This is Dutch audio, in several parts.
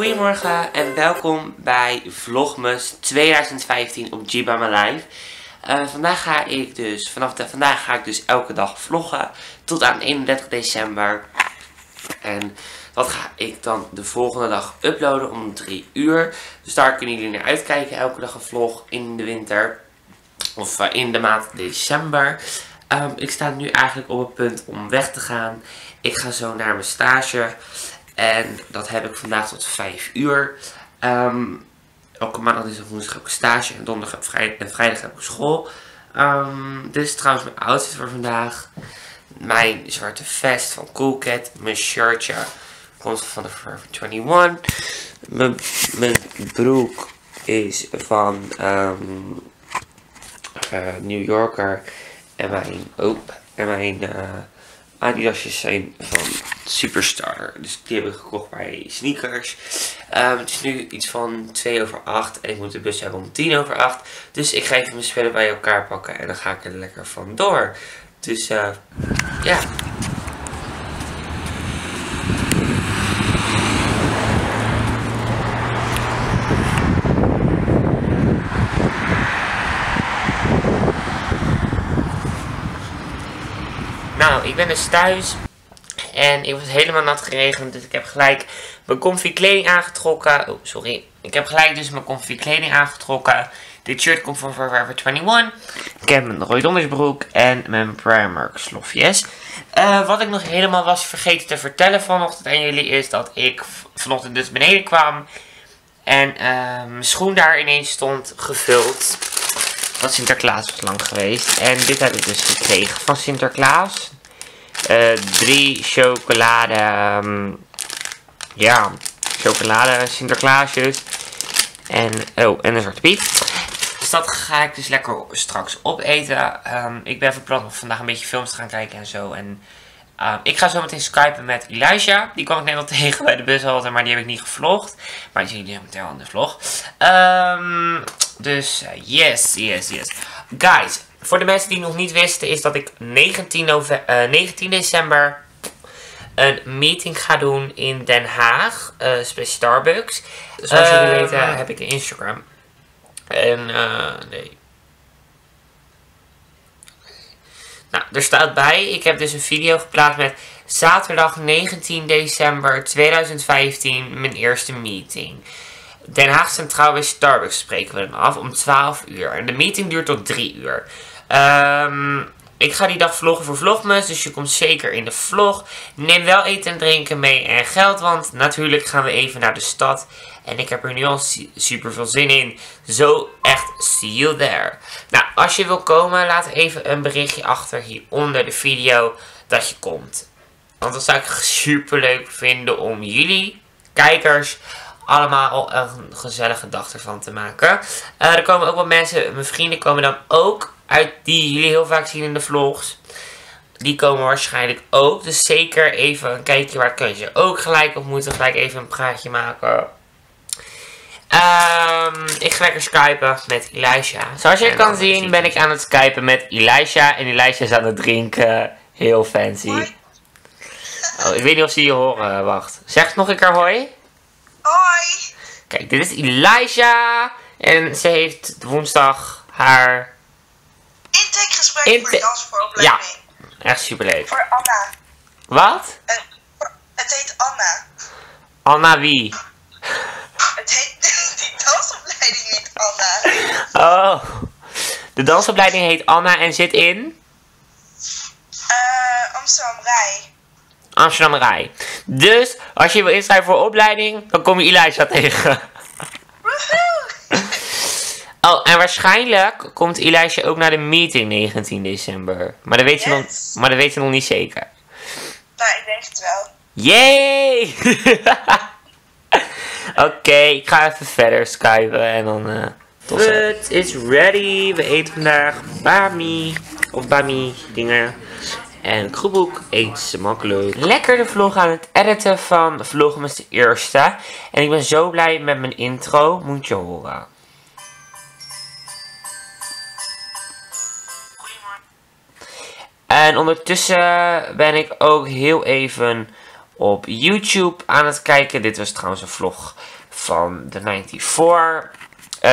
Goedemorgen en welkom bij Vlogmas 2015 op JByMyLife. Vandaag ga ik dus elke dag vloggen tot aan 31 december. En dat ga ik dan de volgende dag uploaden om 3 uur. Dus daar kunnen jullie naar uitkijken, elke dag een vlog in de winter. Of in de maand december. Ik sta nu eigenlijk op het punt om weg te gaan. Ik ga zo naar mijn stage. En dat heb ik vandaag tot 5 uur. Elke maandag is woensdag heb ik stage. En donderdag heb ik vrijdag heb ik school. Dit is trouwens mijn outfit voor vandaag. Mijn zwarte vest van Cool Cat. Mijn shirtje komt van de Forever 21. Mijn broek is van New Yorker. En mijn Adidasjes zijn van Superstar. Dus die heb ik gekocht bij Sneakers. Het is nu iets van 2 over 8. En ik moet de bus hebben om 10 over 8. Dus ik ga even mijn spullen bij elkaar pakken. En dan ga ik er lekker vandoor. Dus ja. Nou, ik ben dus thuis en ik was helemaal nat geregend, dus ik heb gelijk mijn comfy kleding aangetrokken. Oh, sorry. Ik heb gelijk dus mijn comfy kleding aangetrokken. Dit shirt komt van Forever 21. Ik heb mijn rooidondersbroek en mijn Primark slofjes. Wat ik nog helemaal was vergeten te vertellen vanochtend aan jullie is dat ik vanochtend dus beneden kwam. En mijn schoen daar ineens stond gevuld. Want Sinterklaas was lang geweest. En dit heb ik dus gekregen van Sinterklaas. 3 chocolade. Ja, chocolade Sinterklaasjes. En een zwarte piet. Dus dat ga ik dus lekker straks opeten. Ik ben van plan om vandaag een beetje films te gaan kijken en zo. En ik ga zo meteen skypen met Elijah. Die kwam ik net al tegen bij de bushalte, maar die heb ik niet gevlogd. Maar die zien jullie meteen al in de vlog. Dus yes. Guys, voor de mensen die nog niet wisten is dat ik 19 december een meeting ga doen in Den Haag. Bij Starbucks. Zoals jullie weten heb ik een Instagram. En nee. Nou, er staat bij. Ik heb dus een video geplaatst met zaterdag 19 december 2015 mijn eerste meeting. Den Haag Centraal bij Starbucks spreken we dan af om 12 uur. En de meeting duurt tot 3 uur. Ik ga die dag vloggen voor Vlogmas, dus je komt zeker in de vlog. Neem wel eten en drinken mee en geld, want natuurlijk gaan we even naar de stad. En ik heb er nu al super veel zin in. Zo echt, see you there. Nou, als je wil komen, laat even een berichtje achter hieronder de video dat je komt. Want dat zou ik super leuk vinden om jullie, kijkers, allemaal een gezellige dag ervan te maken. Er komen ook wat mensen, mijn vrienden komen dan ook uit die jullie heel vaak zien in de vlogs. Die komen waarschijnlijk ook. Dus zeker even een kijkje waar kun je ook gelijk op moeten. Gelijk even een praatje maken. Ik ga lekker skypen met Elisha. Zoals je kan zien ben ik aan het skypen met Elisha. En Elisha is aan het drinken. Heel fancy. Oh, ik weet niet of ze je horen. Wacht. Zeg nog een keer hoi. Hoi! Kijk, dit is Elijah. En ze heeft woensdag haar intakegesprek voor dansproblemen. Ja, echt superleuk. Voor Anna. Wat? Het heet Anna. Anna wie? Het heet die dansopleiding niet Anna. Oh. De dansopleiding heet Anna en zit in? Amsterdam rij. Amsterdam rij. Dus als je wil inschrijven voor opleiding, dan kom je Elijah tegen. Oh, en waarschijnlijk komt Elijah ook naar de meeting 19 december. Maar dat weet, je nog niet zeker. Nou, ik denk het wel. Yay! Oké, ik ga even verder skypen en dan tot het is ready. We eten vandaag bami. Of bami dingen. En kroeboek eet ze makkelijk. Lekker de vlog aan het editen van Vlogmas de eerste. En ik ben zo blij met mijn intro. Moet je horen. En ondertussen ben ik ook heel even op YouTube aan het kijken. Dit was trouwens een vlog van de 94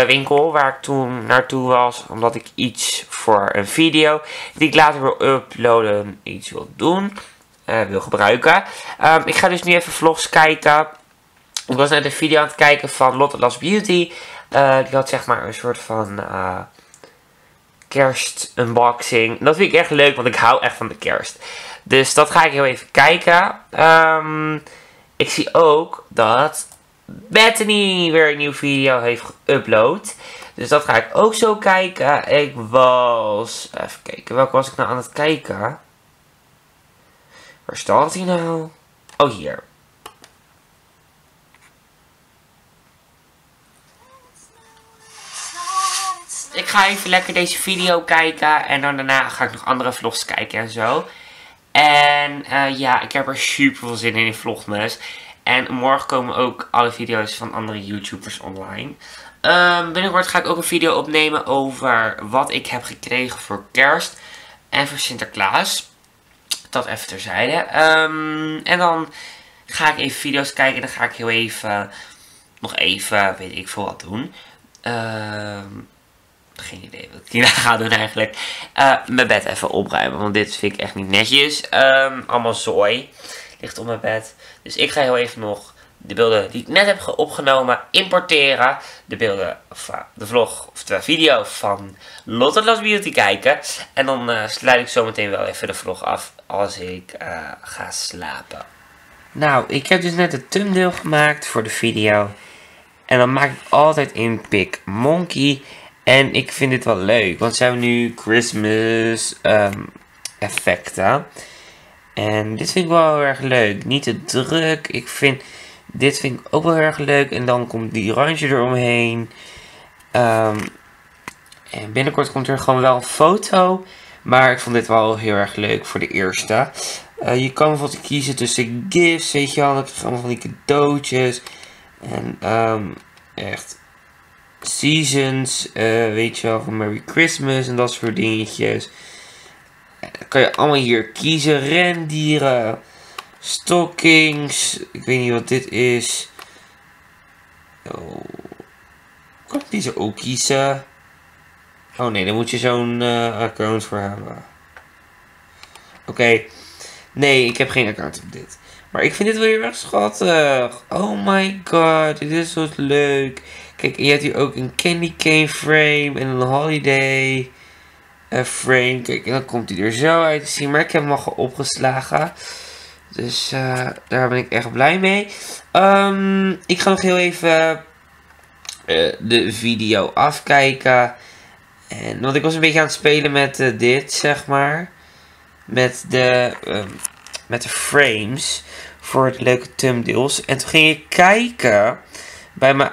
winkel waar ik toen naartoe was. Omdat ik iets voor een video die ik later wil uploaden, iets wil doen, wil gebruiken. Ik ga dus nu even vlogs kijken. Ik was net een video aan het kijken van Lotte Las Beauty. Die had zeg maar een soort van kerstunboxing. Dat vind ik echt leuk, want ik hou echt van de kerst. Dus dat ga ik heel even kijken. Ik zie ook dat Bethany weer een nieuwe video heeft geüpload. Dus dat ga ik ook zo kijken. Ik was... even kijken, welke was ik nou aan het kijken? Waar staat hij nou? Oh, hier. Ik ga even lekker deze video kijken. En dan daarna ga ik nog andere vlogs kijken en zo. En ja, ik heb er super veel zin in Vlogmas. En morgen komen ook alle video's van andere YouTubers online. Binnenkort ga ik ook een video opnemen over wat ik heb gekregen voor kerst. En voor Sinterklaas. Dat even terzijde. En dan ga ik even video's kijken. En dan ga ik heel even, nog even, weet ik veel wat doen. Geen idee wat ik hierna ga doen eigenlijk. Mijn bed even opruimen. Want dit vind ik echt niet netjes. Allemaal zooi ligt op mijn bed. Dus ik ga heel even nog de beelden die ik net heb opgenomen importeren. De beelden, of de vlog, of de video van Lotte Las Beauty kijken. En dan sluit ik zo meteen wel even de vlog af als ik ga slapen. Nou, ik heb dus net de thumbnail gemaakt voor de video. En dan maak ik altijd in PicMonkey. En ik vind dit wel leuk, want ze hebben nu Christmas effecten. En dit vind ik wel heel erg leuk. Niet te druk. Ik vind, dit vind ik ook wel heel erg leuk. En dan komt die oranje eromheen. En binnenkort komt er gewoon wel een foto. Maar ik vond dit wel heel erg leuk voor de eerste. Je kan bijvoorbeeld kiezen tussen gifts, weet je wel. Dan krijg je allemaal van die cadeautjes. En echt... seasons, weet je wel, van Merry Christmas en dat soort dingetjes. Dan kan je allemaal hier kiezen. Rendieren, stockings, ik weet niet wat dit is. Oh. Kan ik deze ook kiezen? Oh nee, daar moet je zo'n account voor hebben. Oké. Nee, ik heb geen account op dit. Maar ik vind dit wel heel erg schattig. Oh my god, dit is zo leuk. Kijk, je hebt hier ook een candy cane frame en een holiday frame. Kijk, en dan komt hij er zo uit te zien. Maar ik heb hem al opgeslagen. Dus daar ben ik echt blij mee. Ik ga nog heel even de video afkijken. En, want ik was een beetje aan het spelen met dit, zeg maar. Met de frames voor het leuke thumbnails. En toen ging ik kijken bij mijn...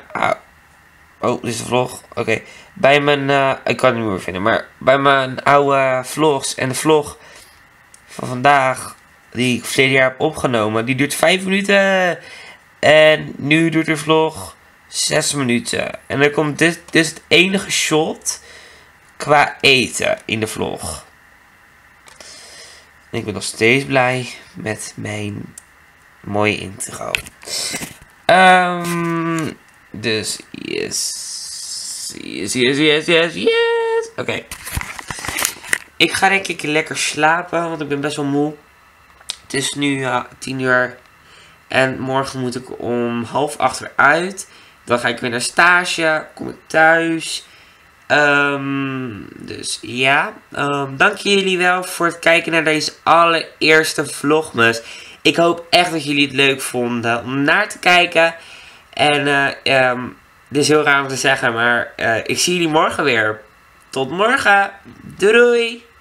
oh, dit is de vlog. Oké. Bij mijn... ik kan het niet meer vinden. Maar bij mijn oude vlogs. En de vlog van vandaag. Die ik verleden jaar heb opgenomen. Die duurt 5 minuten. En nu duurt de vlog 6 minuten. En dan komt dit. Dit is het enige shot. Qua eten in de vlog. En ik ben nog steeds blij met mijn mooie intro. Dus, yes. Oké. Ik ga denk ik lekker slapen, want ik ben best wel moe. Het is nu 10 uur. En morgen moet ik om 7:30 weer uit. Dan ga ik weer naar stage. Kom ik thuis. Dus ja. Dank jullie wel voor het kijken naar deze allereerste Vlogmas. Ik hoop echt dat jullie het leuk vonden om naar te kijken. En dit is heel raar om te zeggen, maar ik zie jullie morgen weer. Tot morgen. Doei doei.